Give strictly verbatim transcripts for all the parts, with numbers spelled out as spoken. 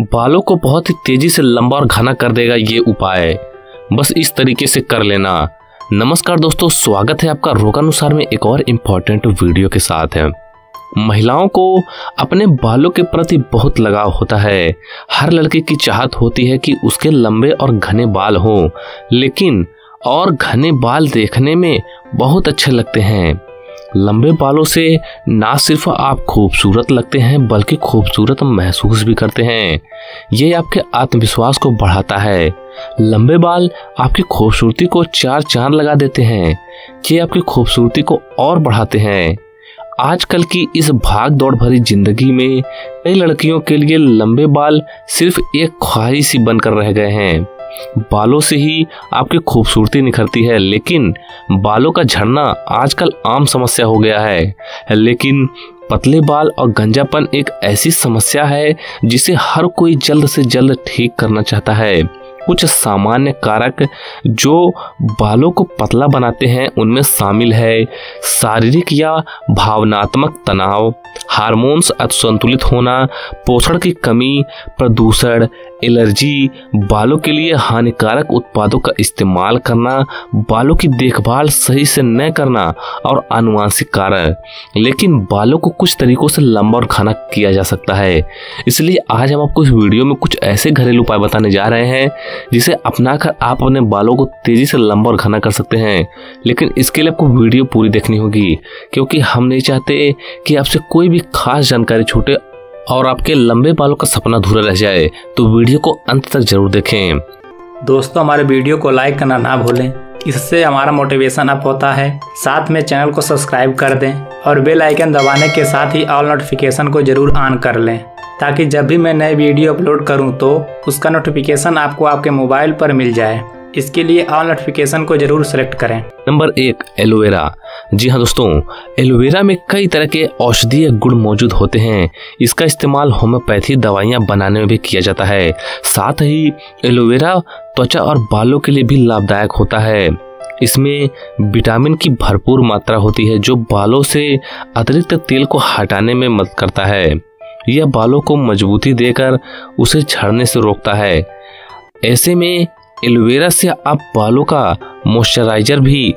बालों को बहुत ही तेजी से लंबा और घना कर देगा ये उपाय। बस इस तरीके से कर लेना। नमस्कार दोस्तों, स्वागत है आपका रोगानुसार में एक और इम्पोर्टेंट वीडियो के साथ। है महिलाओं को अपने बालों के प्रति बहुत लगाव होता है। हर लड़के की चाहत होती है कि उसके लंबे और घने बाल हों, लेकिन और घने बाल देखने में बहुत अच्छे लगते हैं। लंबे बालों से ना सिर्फ आप खूबसूरत लगते हैं बल्कि खूबसूरत महसूस भी करते हैं। ये आपके आत्मविश्वास को बढ़ाता है। लंबे बाल आपकी खूबसूरती को चार चांद लगा देते हैं। ये आपकी खूबसूरती को और बढ़ाते हैं। आजकल की इस भाग दौड़ भरी जिंदगी में कई लड़कियों के लिए लंबे बाल सिर्फ एक ख्वाहिश ही बनकर रह गए हैं। बालों से ही आपकी खूबसूरती निखरती है, लेकिन बालों का झड़ना आजकल आम समस्या हो गया है। लेकिन पतले बाल और गंजापन एक ऐसी समस्या है जिसे हर कोई जल्द से जल्द ठीक करना चाहता है। कुछ सामान्य कारक जो बालों को पतला बनाते हैं उनमें शामिल है शारीरिक या भावनात्मक तनाव, हार्मोन्स असंतुलित होना, पोषण की कमी, प्रदूषण, एलर्जी, बालों के लिए हानिकारक उत्पादों का इस्तेमाल करना, बालों की देखभाल सही से न करना और आनुवंशिक कारण। लेकिन बालों को कुछ तरीकों से लंबा और घना किया जा सकता है, इसलिए आज हम आपको इस वीडियो में कुछ ऐसे घरेलू उपाय बताने जा रहे हैं जिसे अपनाकर आप अपने बालों को तेजी से लंबा और घना कर सकते हैं। लेकिन इसके लिए आपको वीडियो पूरी देखनी होगी, क्योंकि हम नहीं चाहते कि आपसे कोई भी खास जानकारी छूटे और आपके लंबे बालों का सपना अधूरा रह जाए। तो वीडियो को अंत तक जरूर देखें। दोस्तों, हमारे वीडियो को लाइक करना ना भूलें, इससे हमारा मोटिवेशन अप होता है। साथ में चैनल को सब्सक्राइब कर दें और बेल आइकन दबाने के साथ ही ऑल नोटिफिकेशन को जरूर ऑन कर लें, ताकि जब भी मैं नए वीडियो अपलोड करूं तो उसका नोटिफिकेशन आपको आपके मोबाइल पर मिल जाए। इसके लिए ऑल नोटिफिकेशन को जरूर सेलेक्ट करें। नंबर एक, एलोवेरा। जी हाँ दोस्तों, एलोवेरा में कई तरह के औषधीय गुण मौजूद होते हैं। इसका इस्तेमाल होम्योपैथी दवाइयाँ बनाने में भी किया जाता है। साथ ही एलोवेरा त्वचा और बालों के लिए भी लाभदायक होता है। इसमें विटामिन की भरपूर मात्रा होती है जो बालों से अतिरिक्त तेल को हटाने में मदद करता है। यह बालों को मजबूती देकर उसे झड़ने से रोकता है। ऐसे में एलोवेरा से आप बालों का मॉइस्चराइजर भी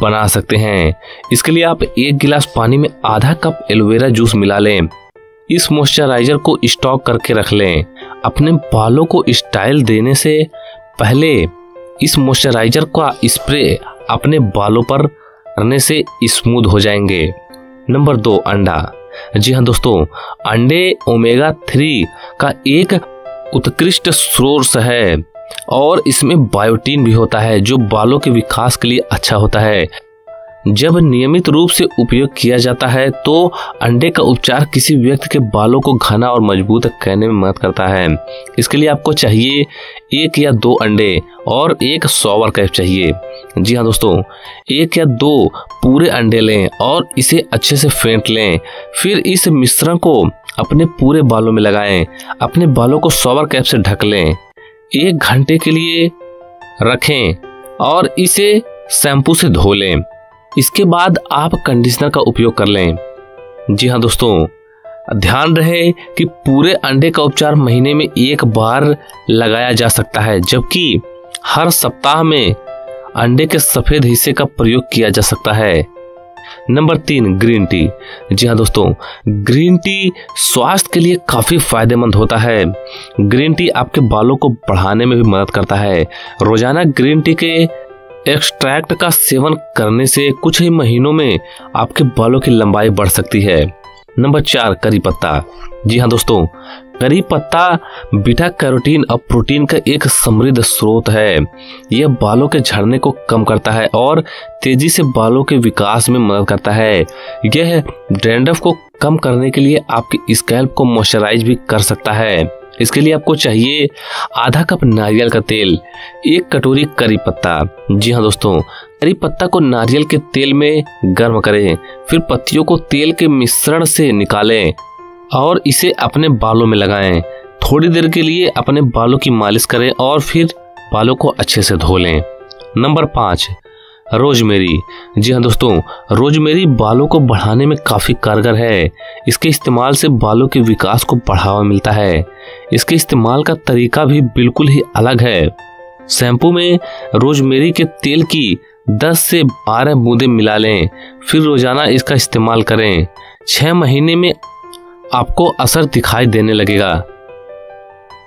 बना सकते हैं। इसके लिए आप एक गिलास पानी में आधा कप एलोवेरा जूस मिला लें। इस मॉइस्चराइजर को स्टॉक करके रख लें। अपने बालों को स्टाइल देने से पहले इस मॉइस्चराइजर का स्प्रे अपने बालों पर करने से स्मूथ हो जाएंगे। नंबर दो, अंडा। जी हाँ दोस्तों, अंडे ओमेगा थ्री का एक उत्कृष्ट सोर्स है और इसमें बायोटिन भी होता है जो बालों के विकास के लिए अच्छा होता है। जब नियमित रूप से उपयोग किया जाता है तो अंडे का उपचार किसी व्यक्ति के बालों को घना और मजबूत करने में मदद करता है। इसके लिए आपको चाहिए एक या दो अंडे और एक शॉवर कैप चाहिए। जी हाँ दोस्तों, एक या दो पूरे अंडे लें और इसे अच्छे से फेंट लें। फिर इस मिश्रण को अपने पूरे बालों में लगाएं। अपने बालों को शॉवर कैप से ढक लें, एक घंटे के लिए रखें और इसे शैम्पू से धो लें। इसके बाद आप कंडीशनर का उपयोग कर लें। जी हाँ दोस्तों, ध्यान रहे कि पूरे अंडे का उपचार महीने में एक बार लगाया जा सकता है, जबकि हर सप्ताह में अंडे के सफ़ेद हिस्से का प्रयोग किया जा सकता है। नंबर तीन, ग्रीन टी। जी हाँ दोस्तों, ग्रीन टी स्वास्थ्य के लिए काफ़ी फायदेमंद होता है। ग्रीन टी आपके बालों को बढ़ाने में भी मदद करता है। रोजाना ग्रीन टी के एक्सट्रैक्ट का सेवन करने से कुछ ही महीनों में आपके बालों की लंबाई बढ़ सकती है। नंबर चार, करी पत्ता। जी हाँ दोस्तों, करी पत्ता बीटा कैरोटीन और प्रोटीन का एक समृद्ध स्रोत है। यह बालों के झड़ने को कम करता है और तेजी से बालों के विकास में मदद करता है। यह डैंड्रफ को कम करने के लिए आपकी स्कैल्प को मॉइस्चराइज भी कर सकता है। इसके लिए आपको चाहिए आधा कप नारियल का तेल, एक कटोरी करी पत्ता। जी हाँ दोस्तों, करी पत्ता को नारियल के तेल में गर्म करें, फिर पत्तियों को तेल के मिश्रण से निकालें और इसे अपने बालों में लगाएं। थोड़ी देर के लिए अपने बालों की मालिश करें और फिर बालों को अच्छे से धो लें। नंबर पाँच, रोजमेरी। जी हाँ दोस्तों, रोजमेरी बालों को बढ़ाने में काफ़ी कारगर है। इसके इस्तेमाल से बालों के विकास को बढ़ावा मिलता है। इसके इस्तेमाल का तरीका भी बिल्कुल ही अलग है। शैम्पू में रोजमेरी के तेल की दस से बारह बूंदें मिला लें, फिर रोज़ाना इसका इस्तेमाल करें। छः महीने में आपको असर दिखाई देने लगेगा।